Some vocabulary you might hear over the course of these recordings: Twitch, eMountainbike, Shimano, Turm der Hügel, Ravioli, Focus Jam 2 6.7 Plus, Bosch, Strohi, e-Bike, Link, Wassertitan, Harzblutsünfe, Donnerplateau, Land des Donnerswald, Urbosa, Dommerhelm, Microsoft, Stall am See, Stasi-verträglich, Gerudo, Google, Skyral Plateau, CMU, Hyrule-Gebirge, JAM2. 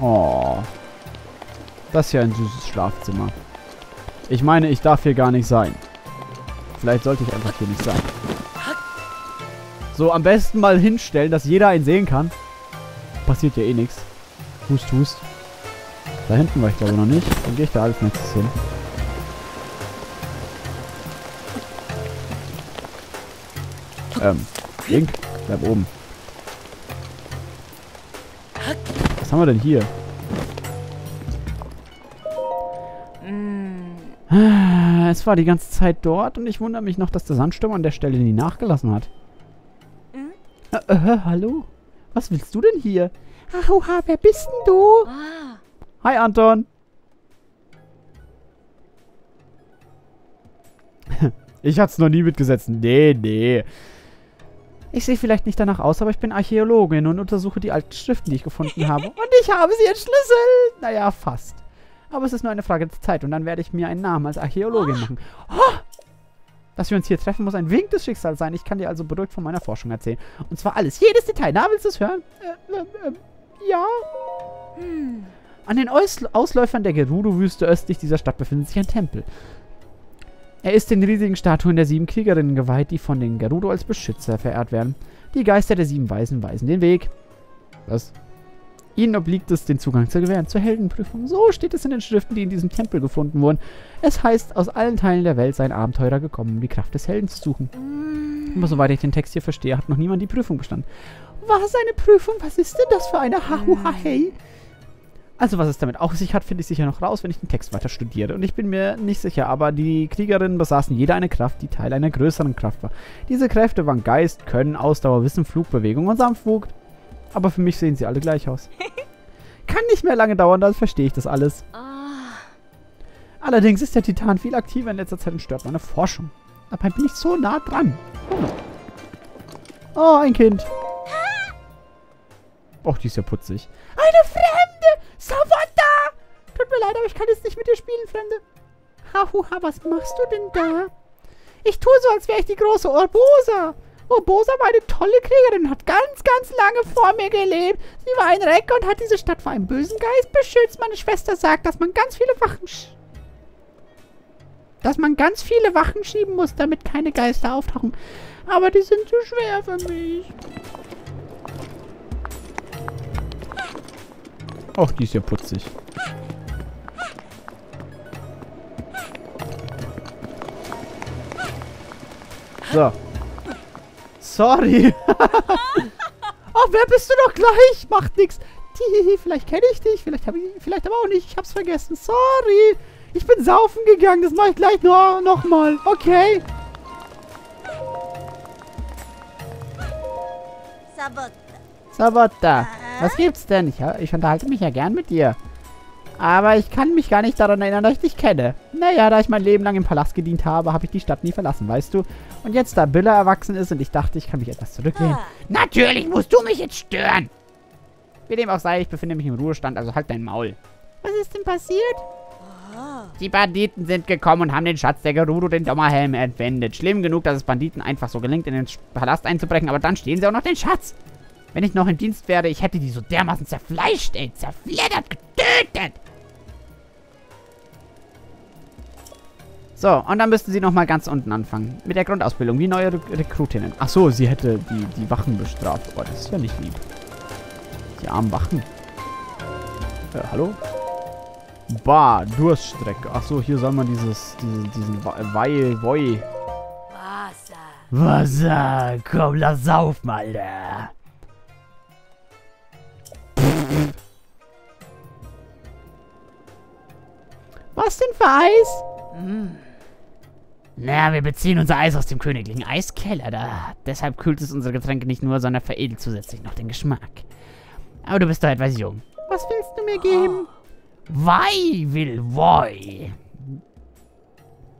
Oh. Das ist ja ein süßes Schlafzimmer. Ich meine, ich darf hier gar nicht sein. Vielleicht sollte ich einfach hier nicht sein. So, am besten mal hinstellen, dass jeder einen sehen kann. Passiert ja eh nichts. Hust, hust. Da hinten war ich glaube noch nicht. Dann gehe ich da als nächstes hin. Link, bleib oben. Was haben wir denn hier? Es war die ganze Zeit dort und ich wundere mich noch, dass der Sandsturm an der Stelle nie nachgelassen hat. Hallo? Was willst du denn hier? Hauha, wer bist denn du? Hi, Anton. Ich hatte es noch nie mitgesetzt. Nee, nee. Ich sehe vielleicht nicht danach aus, aber ich bin Archäologin und untersuche die alten Schriften, die ich gefunden habe. Und ich habe sie entschlüsselt. Naja, fast. Aber es ist nur eine Frage der Zeit und dann werde ich mir einen Namen als Archäologin machen. Oh! Dass wir uns hier treffen, muss ein Wink des Schicksals sein. Ich kann dir also beruhigt von meiner Forschung erzählen. Und zwar alles, jedes Detail. Na, willst du es hören? Ja. An den Ausläufern der Gerudo-Wüste östlich dieser Stadt befindet sich ein Tempel. Er ist den riesigen Statuen der 7 Kriegerinnen geweiht, die von den Gerudo als Beschützer verehrt werden. Die Geister der 7 Weisen weisen den Weg. Was? Ihnen obliegt es, den Zugang zu gewähren, zur Heldenprüfung. So steht es in den Schriften, die in diesem Tempel gefunden wurden. Es heißt, aus allen Teilen der Welt seien Abenteurer gekommen, um die Kraft des Helden zu suchen. Aber soweit ich den Text hier verstehe, hat noch niemand die Prüfung bestanden. Was eine Prüfung? Was ist denn das für eine Hauhahei? Also was es damit auf sich hat, finde ich sicher noch raus, wenn ich den Text weiter studiere. Und ich bin mir nicht sicher, aber die Kriegerinnen besaßen jede eine Kraft, die Teil einer größeren Kraft war. Diese Kräfte waren Geist, Können, Ausdauer, Wissen, Flugbewegung und Sanftmut. Aber für mich sehen sie alle gleich aus. Kann nicht mehr lange dauern, dann verstehe ich das alles. Allerdings ist der Titan viel aktiver in letzter Zeit und stört meine Forschung. Dabei bin ich so nah dran. Oh, ein Kind. Och, die ist ja putzig. Eine Fremde! Savotta! Tut mir leid, aber ich kann jetzt nicht mit dir spielen, Fremde. Hahuha, was machst du denn da? Ich tue so, als wäre ich die große Urbosa. Urbosa war eine tolle Kriegerin, hat ganz, ganz lange vor mir gelebt. Sie war ein Recker und hat diese Stadt vor einem bösen Geist beschützt. Meine Schwester sagt, dass man ganz viele Wachen schieben muss, damit keine Geister auftauchen. Aber die sind zu schwer für mich. Ach, die ist ja putzig. So. Sorry. Ach, wer bist du doch gleich? Macht nichts. Vielleicht kenne ich dich, vielleicht aber auch nicht. Ich hab's vergessen. Sorry. Ich bin saufen gegangen. Das mache ich gleich nochmal. Okay. Sabotta. Was gibt's denn? Ich unterhalte mich ja gern mit dir. Aber ich kann mich gar nicht daran erinnern, dass ich dich kenne. Naja, da ich mein Leben lang im Palast gedient habe, habe ich die Stadt nie verlassen, weißt du? Und jetzt, da Billa erwachsen ist und ich dachte, ich kann mich etwas zurücklehnen. Natürlich musst du mich jetzt stören! Wie dem auch sei, ich befinde mich im Ruhestand, also halt dein Maul. Was ist denn passiert? Die Banditen sind gekommen und haben den Schatz der Gerudo, den Dommerhelm, entwendet. Schlimm genug, dass es Banditen einfach so gelingt, in den Palast einzubrechen, aber dann stehlen sie auch noch den Schatz. Wenn ich noch im Dienst wäre, ich hätte die so dermaßen zerfleischt, ey, zerfleddert, getötet. So, und dann müssten sie nochmal ganz unten anfangen. Mit der Grundausbildung, wie neue Rekrutinnen. Achso, sie hätte die Wachen bestraft. Oh, das ist ja nicht lieb. Die armen Wachen. Hallo? Bar, Durststrecke. Achso, hier soll man diesen Weihwoi. Wasser, komm, lass saufen, Alter. Was denn für Eis? Na, wir beziehen unser Eis aus dem königlichen Eiskeller da. Deshalb kühlt es unsere Getränke nicht nur, sondern veredelt zusätzlich noch den Geschmack. Aber du bist doch etwas jung. Was willst du mir geben? Wei will woi.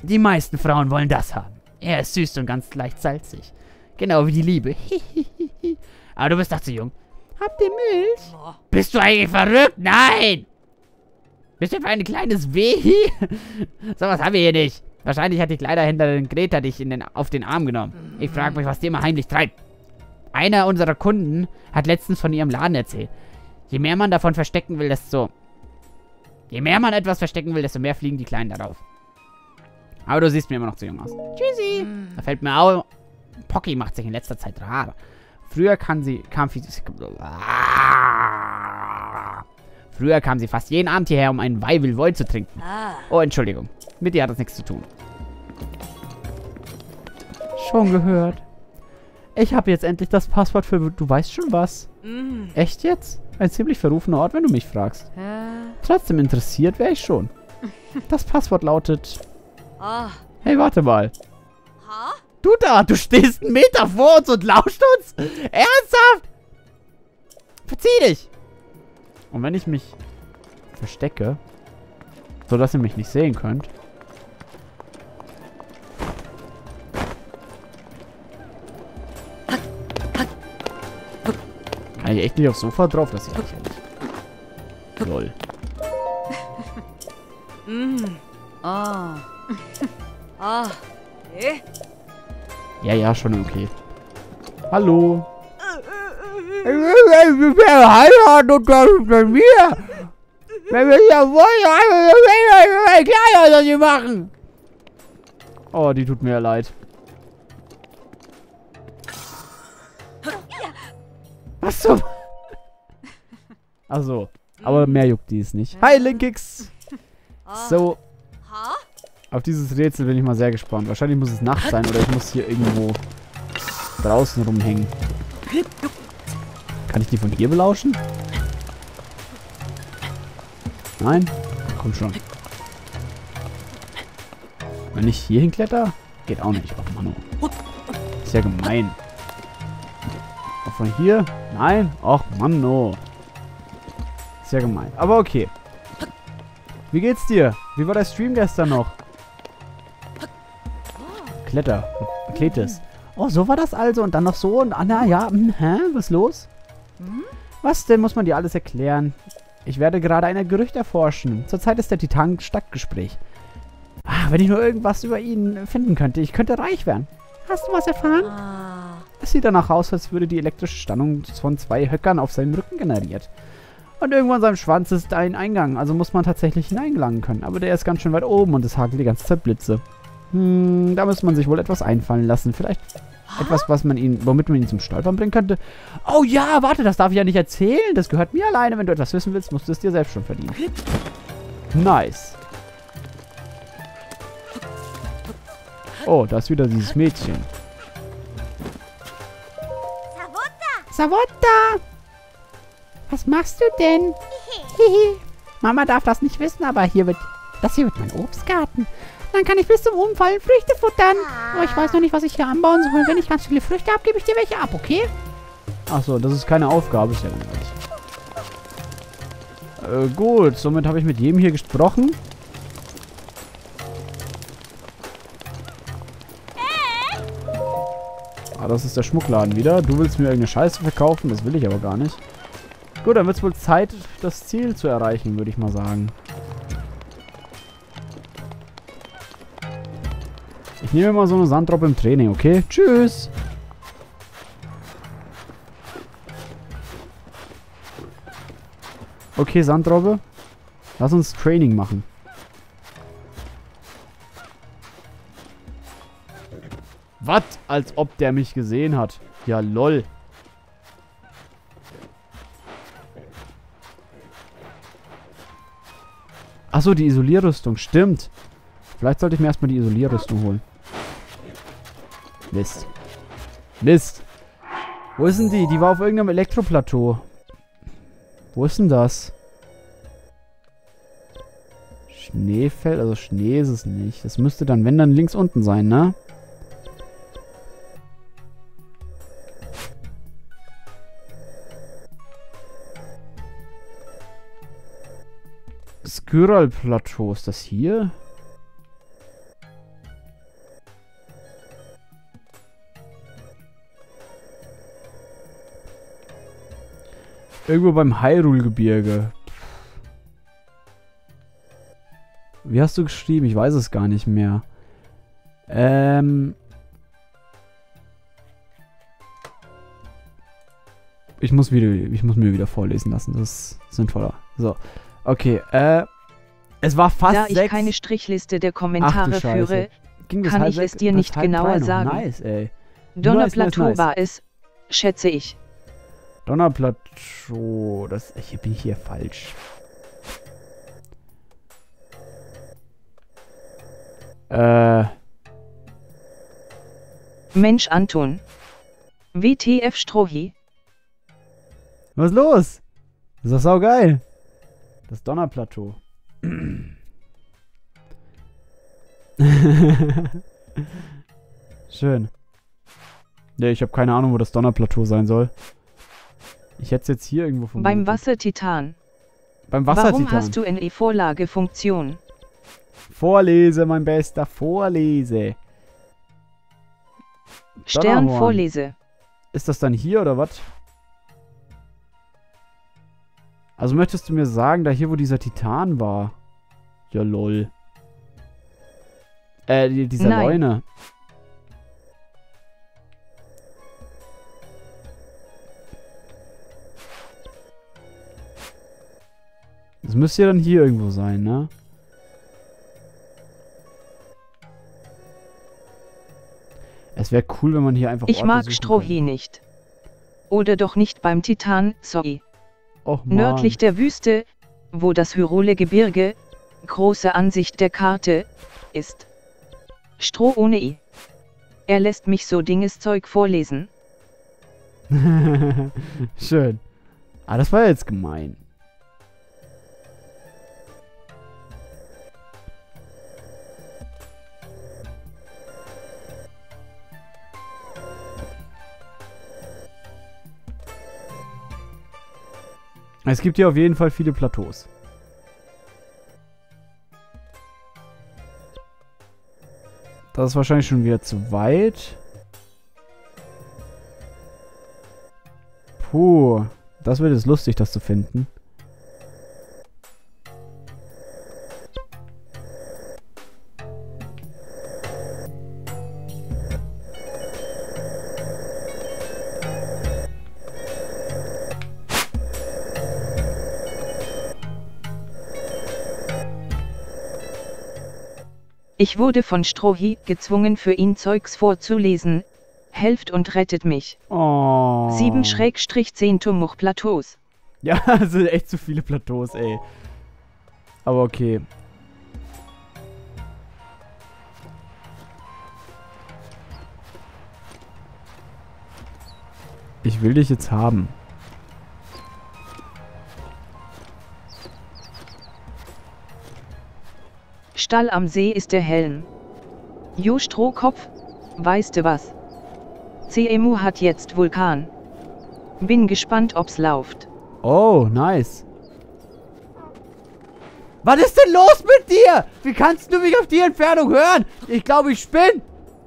Die meisten Frauen wollen das haben. Er ist süß und ganz leicht salzig. Genau wie die Liebe. Aber du bist doch zu jung. Habt ihr Milch? Oh. Bist du eigentlich verrückt? Nein! Bist du etwa ein kleines Wehi? So was haben wir hier nicht. Wahrscheinlich hat die Kleiderhändlerin Greta dich auf den Arm genommen. Ich frage mich, was die immer heimlich treibt. Einer unserer Kunden hat letztens von ihrem Laden erzählt. Je mehr man davon verstecken will, desto... Je mehr man etwas verstecken will, desto mehr fliegen die Kleinen darauf. Aber du siehst mir immer noch zu jung aus. Tschüssi! Da fällt mir auf, Pocky macht sich in letzter Zeit rar. Früher kam sie fast jeden Abend hierher, um einen Weibelwoll zu trinken. Oh, Entschuldigung. Mit ihr hat das nichts zu tun. Schon gehört. Ich habe jetzt endlich das Passwort für du weißt schon was. Echt jetzt? Ein ziemlich verrufener Ort, wenn du mich fragst. Trotzdem interessiert wäre ich schon. Das Passwort lautet... Hey, warte mal. Du da, du stehst 1 Meter vor uns und lauscht uns? Ernsthaft? Verzieh dich! Und wenn ich mich verstecke, sodass ihr mich nicht sehen könnt. Kann ich echt nicht aufs Sofa drauf, das ist ja toll. Ja, ja, schon okay. Hallo. Heiraten und das bei mir. Wenn wir ja wollen, klar, was wir machen. Oh, die tut mir ja leid. Was zum? Achso. Aber mehr juckt die es nicht. Hi, Linkix. So. Auf dieses Rätsel bin ich mal sehr gespannt. Wahrscheinlich muss es Nacht sein oder ich muss hier irgendwo draußen rumhängen. Kann ich die von hier belauschen? Nein? Komm schon. Wenn ich hier hinkletter? Geht auch nicht. Oh Mann. Ist ja gemein. Auch von hier? Nein? Och Mann, no. Ist ja gemein. Aber okay. Wie geht's dir? Wie war der Stream gestern noch? Kletter. Kletes. Oh, so war das also. Und dann noch so. Und Anna, ja. Hä? Was ist los? Was denn? Muss man dir alles erklären? Ich werde gerade ein Gerücht erforschen. Zurzeit ist der Titan Stadtgespräch. Ah, wenn ich nur irgendwas über ihn finden könnte. Ich könnte reich werden. Hast du was erfahren? Es sieht danach aus, als würde die elektrische Spannung von 2 Höckern auf seinem Rücken generiert. Und irgendwo an seinem Schwanz ist ein Eingang. Also muss man tatsächlich hineingelangen können. Aber der ist ganz schön weit oben und es hagelt die ganze Zeit Blitze. Hm, da muss man sich wohl etwas einfallen lassen. Vielleicht... Etwas, was man ihn, womit man ihn zum Stolpern bringen könnte. Oh ja, warte, das darf ich ja nicht erzählen. Das gehört mir alleine. Wenn du etwas wissen willst, musst du es dir selbst schon verdienen. Nice. Oh, da ist wieder dieses Mädchen. Savotta! Was machst du denn? Hihi. Mama darf das nicht wissen, aber hier wird... Das hier wird mein Obstgarten. Dann kann ich bis zum Umfallen Früchte futtern. Aber ich weiß noch nicht, was ich hier anbauen soll. Wenn ich ganz viele Früchte habe, gebe ich dir welche ab, okay? Achso, das ist keine Aufgabe, ist ja langweilig. Gut, somit habe ich mit jedem hier gesprochen. Ah, das ist der Schmuckladen wieder. Du willst mir irgendeine Scheiße verkaufen, das will ich aber gar nicht. Gut, dann wird es wohl Zeit, das Ziel zu erreichen, würde ich mal sagen. Ich nehme mal so eine Sanddrop im Training, okay? Tschüss! Okay, Sanddroppe. Lass uns Training machen. Was? Als ob der mich gesehen hat. Ja, lol. Achso, die Isolierrüstung. Stimmt. Vielleicht sollte ich mir erstmal die Isolierrüstung holen. Mist. Mist. Wo ist denn die? Die war auf irgendeinem Elektroplateau. Wo ist denn das? Schneefeld? Also Schnee ist es nicht. Das müsste dann, wenn, dann links unten sein, ne? Skyral Plateau. Ist das hier? Irgendwo beim Hyrule-Gebirge. Wie hast du geschrieben? Ich weiß es gar nicht mehr. Ich muss mir wieder vorlesen lassen. Das ist sinnvoller. So. Okay, es war fast da 6. Da ich keine Strichliste der Kommentare führe, kann ich es dir nicht genauer sagen. Nice, ey. Donnerplateau war es, schätze ich. Donnerplateau, das ich bin hier falsch. Mensch, Anton. WTF Strohi. Was ist los? Das ist doch saugeil. Das Donnerplateau. Schön. Ne, ich habe keine Ahnung, wo das Donnerplateau sein soll. Ich hätte es jetzt hier irgendwo von... Beim Wassertitan. Beim Wassertitan. Warum hast du eine Vorlagefunktion? Vorlese, mein Bester, vorlese. Stern vorlese. Ist das dann hier oder was? Also möchtest du mir sagen, da hier, wo dieser Titan war? Ja, lol. Dieser Nein. Leune. Das müsste ja dann hier irgendwo sein, ne? Es wäre cool, wenn man hier einfach... Ich mag Strohi nicht. Oder doch nicht beim Titan, sorry. Och, Mann. Nördlich der Wüste, wo das Hyrule-Gebirge, große Ansicht der Karte, ist. Stroh ohne I. Er lässt mich so Dinges Zeug vorlesen. Schön. Ah, das war jetzt gemein. Es gibt hier auf jeden Fall viele Plateaus. Das ist wahrscheinlich schon wieder zu weit. Puh, das wird jetzt lustig, das zu finden. Ich wurde von Strohi gezwungen, für ihn Zeugs vorzulesen. Helft und rettet mich. Oh. 7-10 Turm-Plateaus. Ja, das sind echt zu viele Plateaus, ey. Aber okay. Ich will dich jetzt haben. Stall am See ist der Helm. Jo Strohkopf, weißt du was? CMU hat jetzt Vulkan. Bin gespannt, ob's läuft. Oh, nice. Was ist denn los mit dir? Wie kannst du mich auf die Entfernung hören? Ich glaube, ich spinn.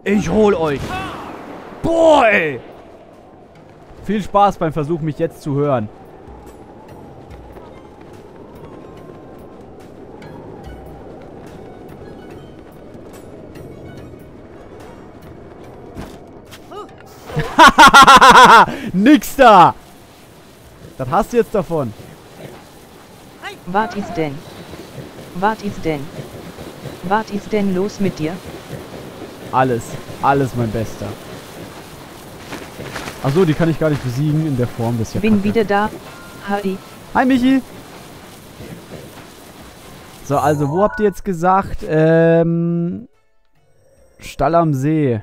Ich hol euch. Boah, ey. Viel Spaß beim Versuch, mich jetzt zu hören. Nix da! Das hast du jetzt davon. Was ist denn? Was ist denn? Was ist denn los mit dir? Alles. Alles, mein Bester. Achso, die kann ich gar nicht besiegen in der Form bisher. Bin wieder da. Hi. Hi, Michi. So, also, wo habt ihr jetzt gesagt? Stall am See.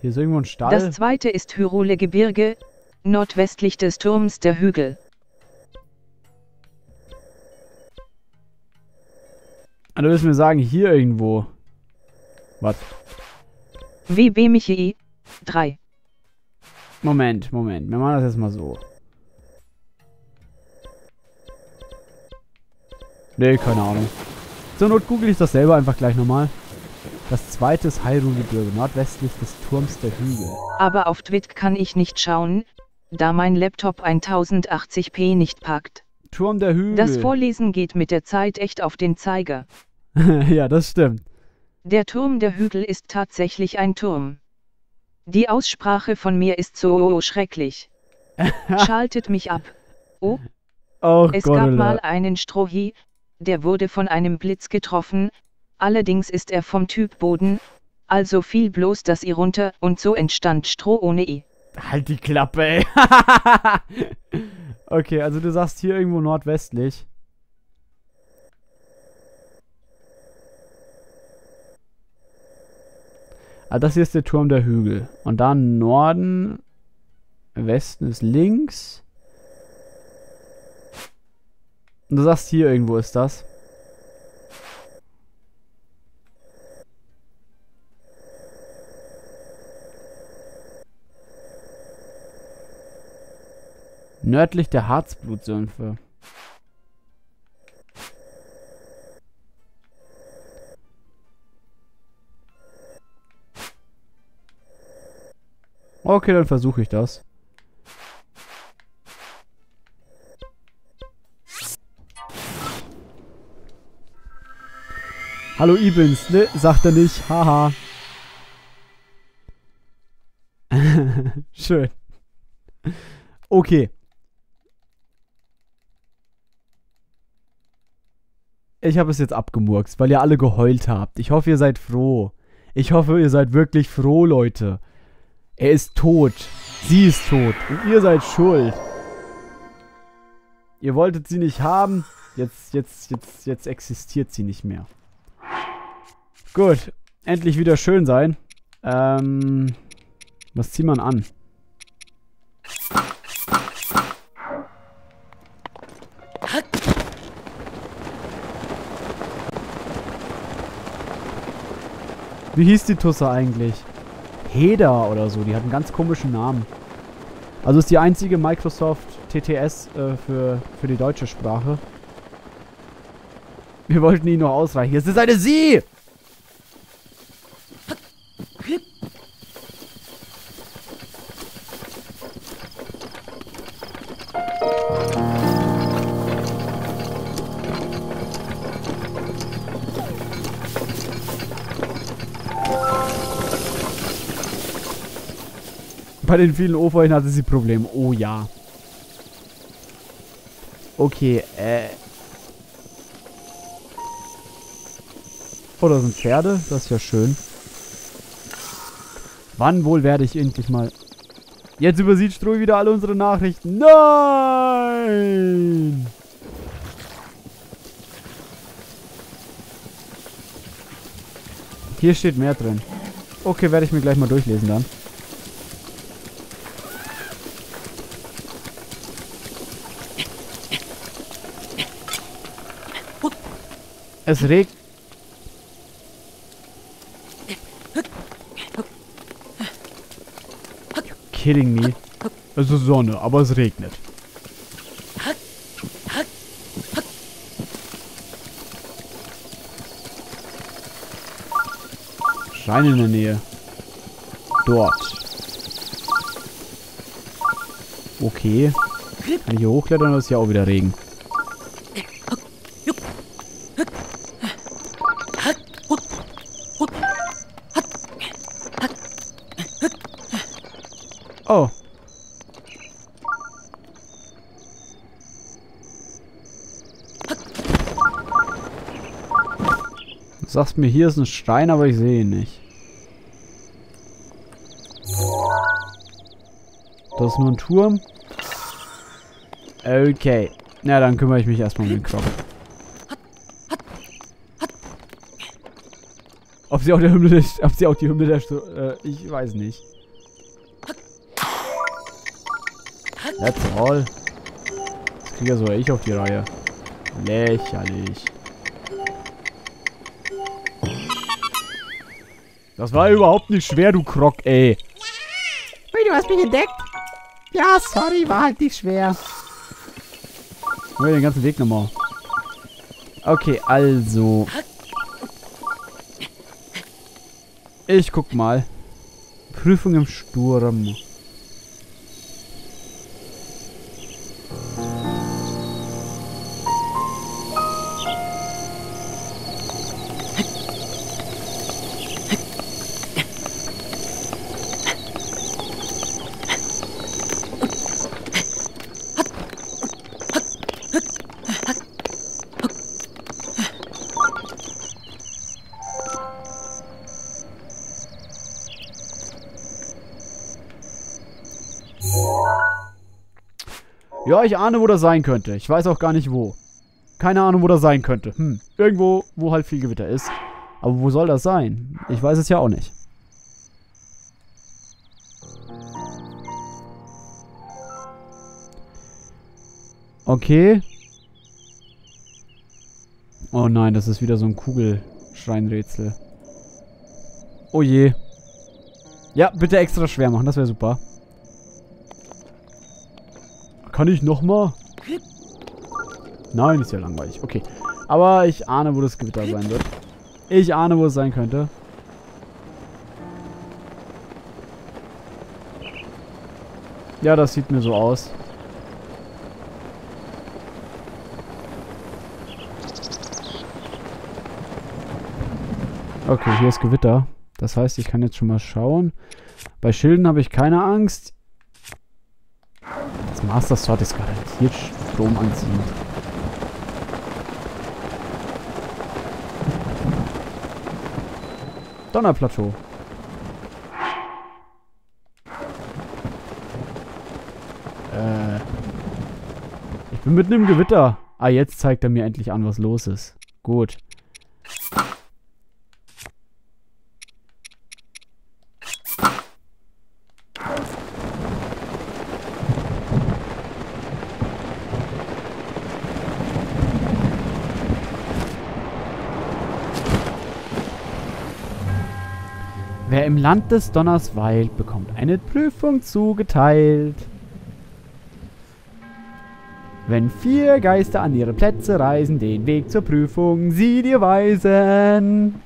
Hier ist irgendwo ein Stall. Das zweite ist Hyrule-Gebirge, nordwestlich des Turms der Hügel. Also müssen wir sagen, hier irgendwo. Was? WB Michi 3. Moment, Moment. Wir machen das jetzt mal so. Nee, keine Ahnung. Zur Not google ich das selber einfach gleich nochmal. Das zweite ist Hyrule-Gebirge, nordwestlich des Turms der Hügel. Aber auf Twitch kann ich nicht schauen, da mein Laptop 1080p nicht packt. Turm der Hügel. Das Vorlesen geht mit der Zeit echt auf den Zeiger. Ja, das stimmt. Der Turm der Hügel ist tatsächlich ein Turm. Die Aussprache von mir ist so schrecklich. Schaltet mich ab. Oh. Oh, es gab mal einen Strohi, der wurde von einem Blitz getroffen, allerdings ist er vom Typ Boden, also fiel bloß das I runter und so entstand Stroh ohne I. Halt die Klappe, ey. Okay, also du sagst hier irgendwo nordwestlich. Ah, das hier ist der Turm der Hügel. Und da im Norden, Westen ist links. Und du sagst, hier irgendwo ist das. Nördlich der Harzblutsünfe. Okay, dann versuche ich das. Hallo Ibens, ne? Sagt er nicht. Haha. Schön. Okay. Ich habe es jetzt abgemurkst, weil ihr alle geheult habt. Ich hoffe, ihr seid froh. Ich hoffe, ihr seid wirklich froh, Leute. Er ist tot. Sie ist tot. Und ihr seid schuld. Ihr wolltet sie nicht haben. Jetzt existiert sie nicht mehr. Gut, endlich wieder schön sein. Was zieht man an? Wie hieß die Tusse eigentlich? Heda oder so, die hat einen ganz komischen Namen. Also ist die einzige Microsoft TTS für die deutsche Sprache. Wir wollten ihn nur ausreichen. Es ist eine Sie! Bei den vielen O-Feuchen hatte sie Probleme. Oh ja. Okay, Oh, da sind Pferde. Das ist ja schön. Wann wohl werde ich endlich mal... Jetzt übersieht Strohi wieder alle unsere Nachrichten. Nein! Hier steht mehr drin. Okay, werde ich mir gleich mal durchlesen dann. Es regnet. You're kidding me. Es ist Sonne, aber es regnet. Schein in der Nähe. Dort. Okay. Kann ich hier hochklettern oder ist hier auch wieder Regen? Oh. Du sagst mir, hier ist ein Stein, aber ich sehe ihn nicht. Das ist nur ein Turm. Okay. Na, dann kümmere ich mich erstmal um den Kopf. Ob sie auch die Hymne der ich weiß nicht. That's all. Das kriege ja sogar ich auf die Reihe. Lächerlich. Das war überhaupt nicht schwer, du Krog, ey. Hey, du hast mich entdeckt? Ja, sorry, war halt nicht schwer. Ich will den ganzen Weg nochmal. Okay, also. Ich guck mal. Prüfung im Sturm. Ja, ich ahne, wo das sein könnte. Ich weiß auch gar nicht, wo. Keine Ahnung, wo das sein könnte. Irgendwo, wo halt viel Gewitter ist. Aber wo soll das sein? Ich weiß es ja auch nicht. Okay. Oh nein, das ist wieder so ein Kugelschreinrätsel. Oh je. Ja, bitte extra schwer machen, das wäre super. Kann ich nochmal? Nein, ist ja langweilig. Okay. Aber ich ahne, wo das Gewitter sein wird. Ich ahne, wo es sein könnte. Ja, das sieht mir so aus. Okay, hier ist Gewitter. Das heißt, ich kann jetzt schon mal schauen. Bei Schilden habe ich keine Angst. Das Master Sword ist garantiert Strom anziehen. Donnerplateau. Ich bin mitten im Gewitter. Ah, jetzt zeigt er mir endlich an, was los ist. Gut. Wer im Land des Donnerswald bekommt eine Prüfung zugeteilt. Wenn 4 Geister an ihre Plätze reisen, den Weg zur Prüfung sie dir weisen.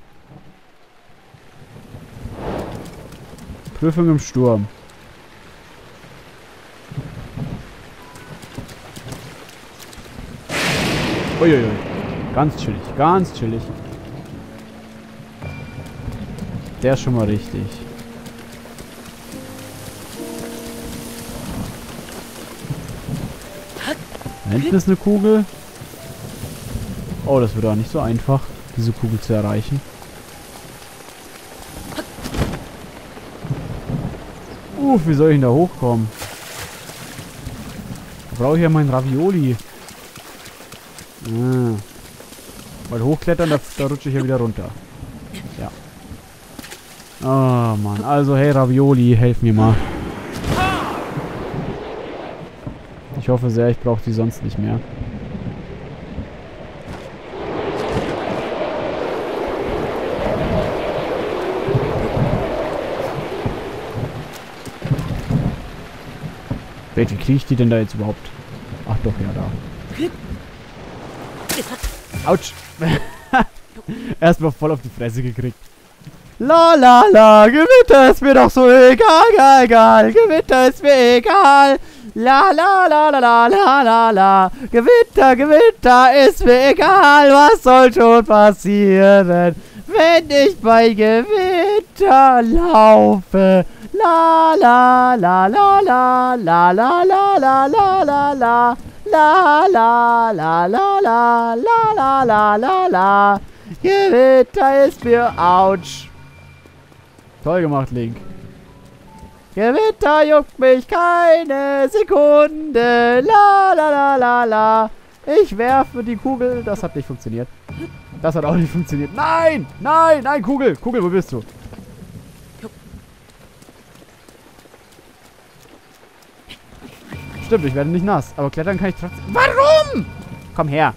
Prüfung im Sturm. Uiuiui. Ganz chillig, ganz chillig. Der ist schon mal richtig. Da hinten ist eine Kugel. Oh, das wird auch nicht so einfach, diese Kugel zu erreichen. Uff, wie soll ich denn da hochkommen? Da brauche ich ja meinen Ravioli. Weil hochklettern, da rutsche ich ja wieder runter. Ja. Oh Mann, also hey Ravioli, helf mir mal. Ich hoffe sehr, ich brauche die sonst nicht mehr. Wie kriege ich die denn da jetzt überhaupt? Ach doch, ja, da. Autsch. Erstmal voll auf die Fresse gekriegt. La la la, Gewitter ist mir doch so egal, egal, Gewitter ist mir egal. La la la la la la la la, Gewitter, Gewitter ist mir egal. Was soll schon passieren, wenn ich bei Gewitter laufe? La la la la la la la la la la la la la la la la la la la la. Gewitter ist mir, ouch. Toll gemacht, Link. Gewitter juckt mich keine Sekunde. La la la la la. Ich werfe die Kugel. Das hat nicht funktioniert. Das hat auch nicht funktioniert. Nein! Nein! Nein, Kugel! Kugel, wo bist du? Stimmt, ich werde nicht nass. Aber klettern kann ich trotzdem... Warum? Komm her.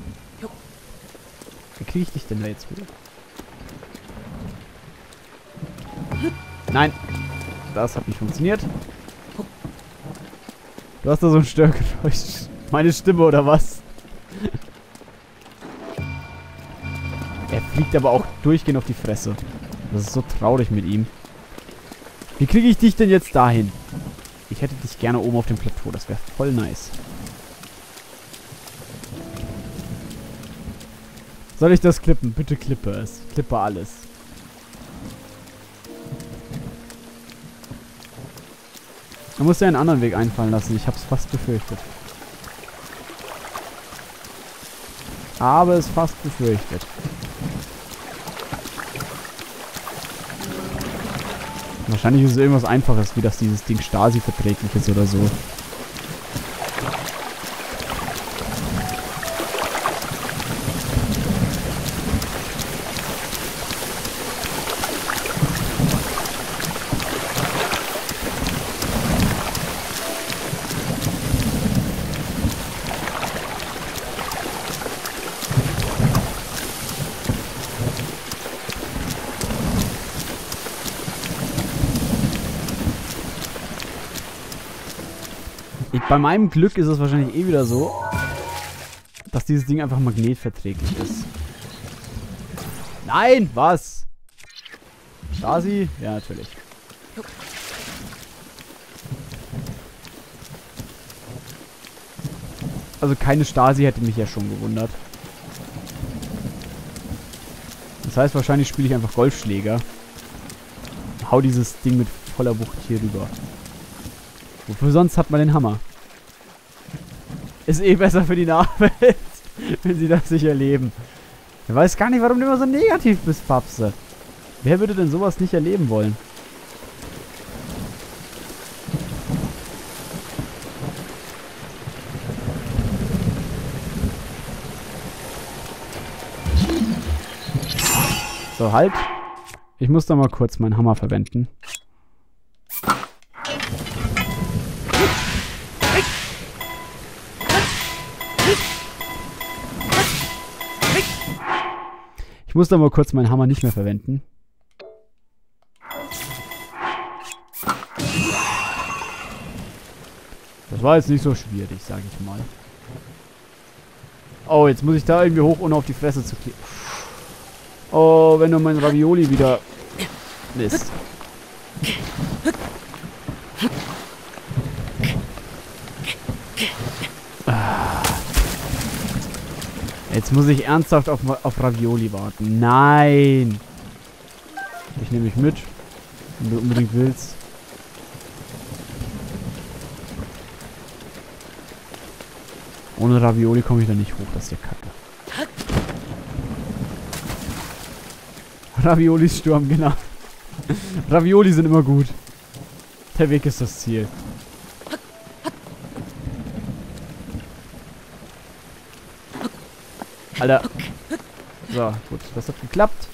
Wie kriege ich dich denn da jetzt wieder? Nein, das hat nicht funktioniert. Du hast da so ein Störgeräusch. Meine Stimme oder was? Er fliegt aber auch durchgehend auf die Fresse. Das ist so traurig mit ihm. Wie kriege ich dich denn jetzt dahin? Ich hätte dich gerne oben auf dem Plateau. Das wäre voll nice. Soll ich das klippen? Bitte klippe es. Klippe alles. Du musst ja einen anderen Weg einfallen lassen. Ich hab's fast befürchtet. Habe es fast befürchtet. Wahrscheinlich ist es irgendwas Einfaches, wie dass dieses Ding Stasi-verträglich ist oder so. Bei meinem Glück ist es wahrscheinlich eh wieder so, dass dieses Ding einfach magnetverträglich ist. Nein, was? Stasi? Ja, natürlich. Also keine Stasi hätte mich ja schon gewundert. Das heißt, wahrscheinlich spiele ich einfach Golfschläger. Hau dieses Ding mit voller Wucht hier rüber. Wofür sonst hat man den Hammer? Ist eh besser für die Nachwelt, wenn sie das nicht erleben. Ich weiß gar nicht, warum du immer so negativ bist, Papse. Wer würde denn sowas nicht erleben wollen? So, halt. Ich muss da mal kurz meinen Hammer verwenden. Ich muss da mal kurz meinen Hammer nicht mehr verwenden. Das war jetzt nicht so schwierig, sag ich mal. Oh, jetzt muss ich da irgendwie hoch, ohne auf die Fresse zu gehen. Oh, wenn nur mein Ravioli wieder... Mist. Jetzt muss ich ernsthaft auf Ravioli warten. Nein! Ich nehme dich mit, wenn du unbedingt willst. Ohne Ravioli komme ich da nicht hoch, das ist ja kacke. Raviolis Sturm, genau. Ravioli sind immer gut. Der Weg ist das Ziel. Alter. So, gut. Das hat geklappt.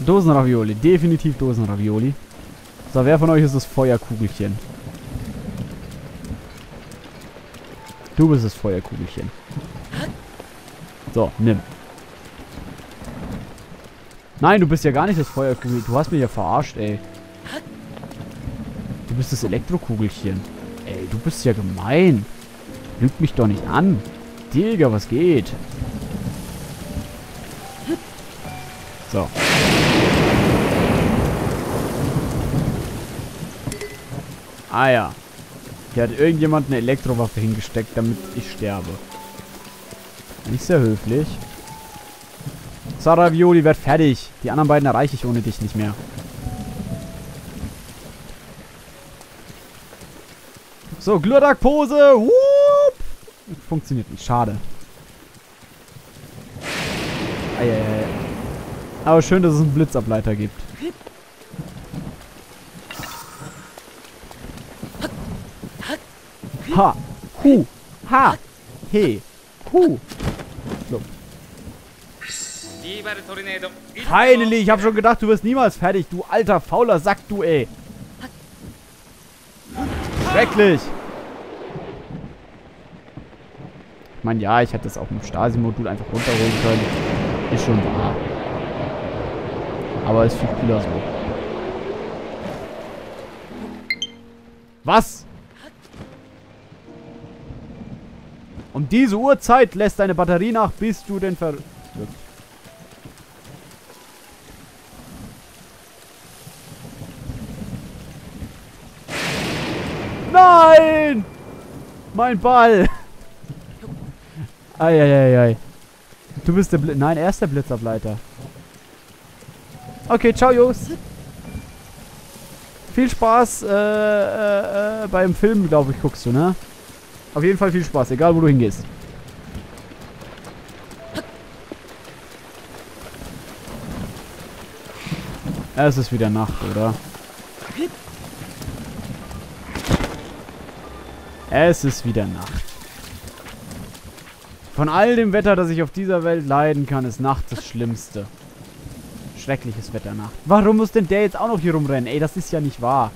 Dosenravioli. Definitiv Dosenravioli. So, wer von euch ist das Feuerkugelchen? Du bist das Feuerkugelchen. So, nimm. Nein, du bist ja gar nicht das Feuerkugelchen. Du hast mich ja verarscht, ey. Du bist das Elektrokugelchen. Ey, du bist ja gemein. Lüg mich doch nicht an. Digga, was geht? So. Ah ja. Hier hat irgendjemand eine Elektrowaffe hingesteckt, damit ich sterbe. Nicht sehr höflich. So, Ravioli, werd fertig. Die anderen beiden erreiche ich ohne dich nicht mehr. So, Glurdak-Pose. Funktioniert nicht. Schade. Aber schön, dass es einen Blitzableiter gibt. Ha. Hu. Ha. He. Hu. So. Finally, ich habe schon gedacht, du wirst niemals fertig. Du alter, fauler Sack, du ey. Schrecklich. Ich meine, ja, ich hätte das auch mit dem Stasi-Modul einfach runterholen können. Ist schon wahr. Aber es ist viel cooler so. Was? Um diese Uhrzeit lässt deine Batterie nach, bis du den ver... Nein! Mein Ball! Eieiei. Du bist der Blitz... Nein, er ist der Blitzableiter. Okay, ciao, Jungs. Viel Spaß beim Film, glaube ich, guckst du, ne? Auf jeden Fall viel Spaß, egal wo du hingehst. Es ist wieder Nacht, oder? Es ist wieder Nacht. Von all dem Wetter, das ich auf dieser Welt leiden kann, ist Nacht das Schlimmste. Schreckliches Wetter, Nacht. Warum muss denn der jetzt auch noch hier rumrennen? Ey, das ist ja nicht wahr.